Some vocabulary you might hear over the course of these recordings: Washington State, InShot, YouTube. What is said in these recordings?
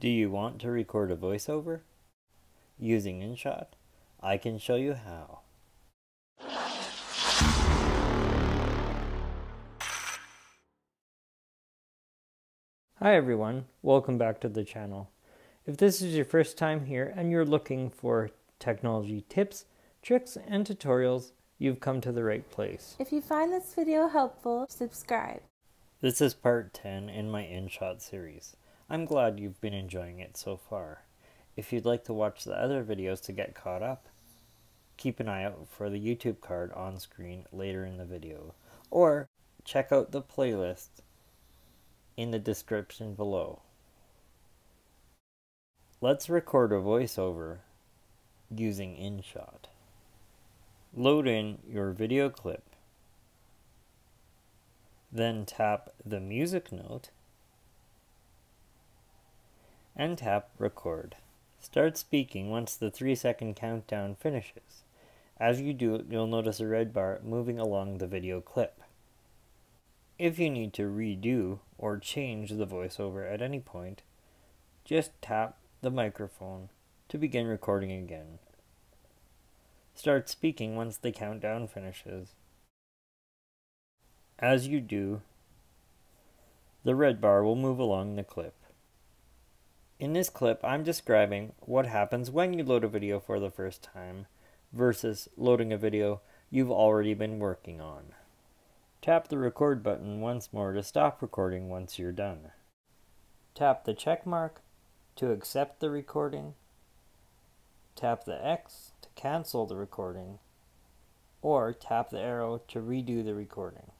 Do you want to record a voiceover? Using InShot, I can show you how. Hi everyone, welcome back to the channel. If this is your first time here and you're looking for technology tips, tricks, and tutorials, you've come to the right place. If you find this video helpful, subscribe. This is part 10 in my InShot series. I'm glad you've been enjoying it so far. If you'd like to watch the other videos to get caught up, keep an eye out for the YouTube card on screen later in the video, or check out the playlist in the description below. Let's record a voiceover using InShot. Load in your video clip, then tap the music note and tap record. Start speaking once the 3-second countdown finishes. As you do, you'll notice a red bar moving along the video clip. If you need to redo or change the voiceover at any point, just tap the microphone to begin recording again. Start speaking once the countdown finishes. As you do, the red bar will move along the clip. In this clip, I'm describing what happens when you load a video for the first time versus loading a video you've already been working on. Tap the record button once more to stop recording once you're done. Tap the check mark to accept the recording. Tap the X to cancel the recording, or tap the arrow to redo the recording.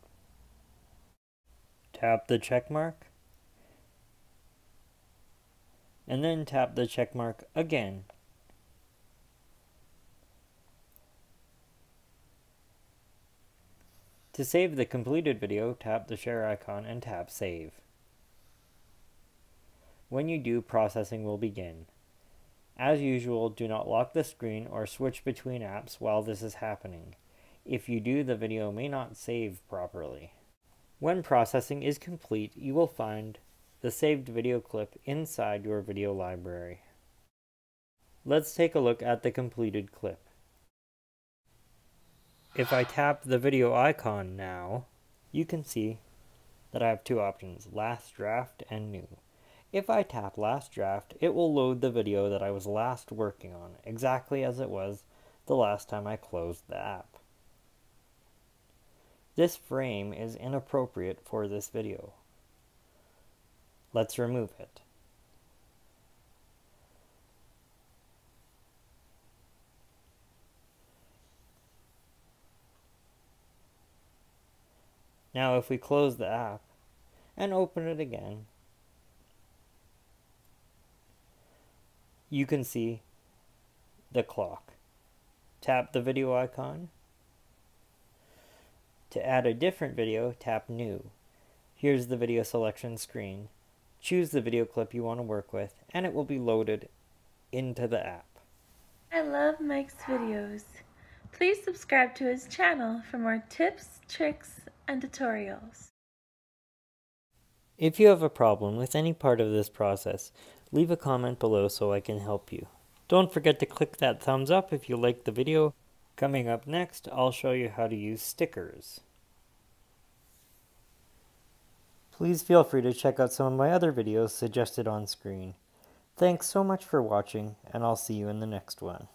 Tap the check mark, and then tap the check mark again. To save the completed video, tap the share icon and tap save. When you do, processing will begin. As usual, do not lock the screen or switch between apps while this is happening. If you do, the video may not save properly. When processing is complete, you will find the saved video clip inside your video library. Let's take a look at the completed clip. If I tap the video icon now, you can see that I have two options, last draft and new. If I tap last draft, it will load the video that I was last working on, exactly as it was the last time I closed the app. This frame is inappropriate for this video. Let's remove it. Now if we close the app and open it again, you can see the clock. Tap the video icon. To add a different video, tap new. Here's the video selection screen. Choose the video clip you want to work with, and it will be loaded into the app. I love Mike's videos. Please subscribe to his channel for more tips, tricks, and tutorials. If you have a problem with any part of this process, leave a comment below so I can help you. Don't forget to click that thumbs up if you liked the video. Coming up next, I'll show you how to use stickers. Please feel free to check out some of my other videos suggested on screen. Thanks so much for watching, and I'll see you in the next one.